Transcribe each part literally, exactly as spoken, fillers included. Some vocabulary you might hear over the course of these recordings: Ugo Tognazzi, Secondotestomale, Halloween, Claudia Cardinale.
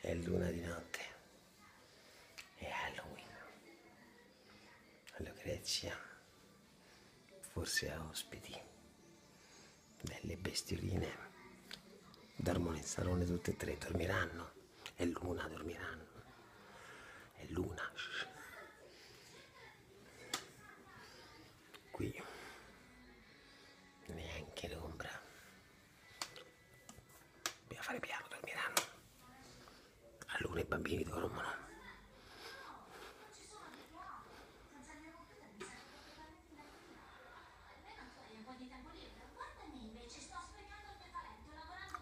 È luna di notte, è Halloween, alla Grecia forse ha ospiti, delle bestioline, dormono in salone tutte e tre, dormiranno, è luna, dormiranno, è luna, qui neanche l'ombra, dobbiamo fare piano, dormiranno. Allora i bambini dormono.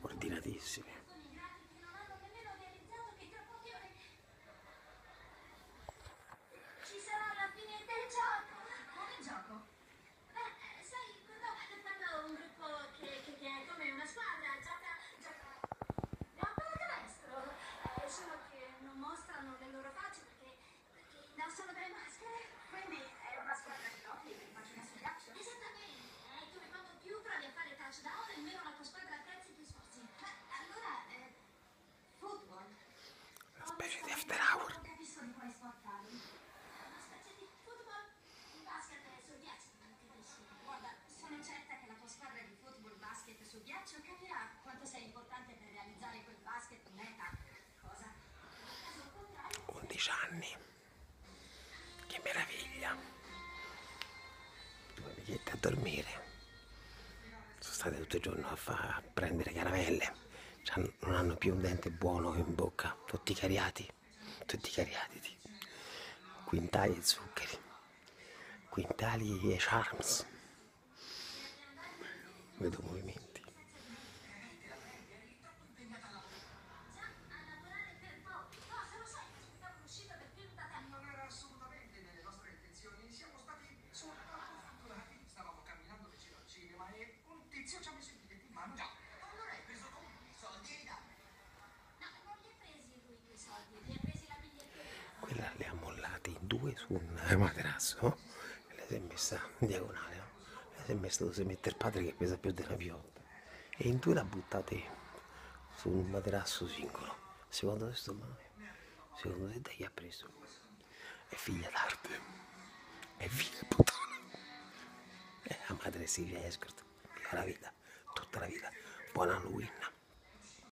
Ordinatissimi. Ci sarà la fine del gioco. Quale gioco? Beh, sai, quando fanno un gruppo che, che, che è come una squadra, gioca, gioca. Solo che non mostrano le loro facce perché, perché indossano delle maschere. Quindi è una squadra di notti che immagina sul ghiaccio. Esattamente, e eh, tu quanto più provi a fare touchdown e meno la tua squadra apprezzi più sforzi. Ma allora, eh, football? Una specie di after hour. Non capisco di quale sport parli. Una specie di football? Basket sul ghiaccio, non capisci. Guarda, sono certa che la tua squadra di football basket sul ghiaccio capirà quanto sei importante per realizzare quel basket meta. undici anni, che meraviglia, due amichette a dormire, sono state tutto il giorno a, fa, a prendere caramelle, cioè, non hanno più un dente buono in bocca, tutti cariati, tutti cariati, quintali di zuccheri, quintali di charms, vedo movimenti. Quella le ha mollati due su un materasso e le si è messa in diagonale, no? Le si è messa dove si mette il padre che pesa più della piotta e in due la buttate su un materasso singolo. Secondo te sto male? Secondo te da chi ha preso? È figlia d'arte, è figlia puttana, e la madre si riesce tutta la vita, tutta la vita. Buon Halloween.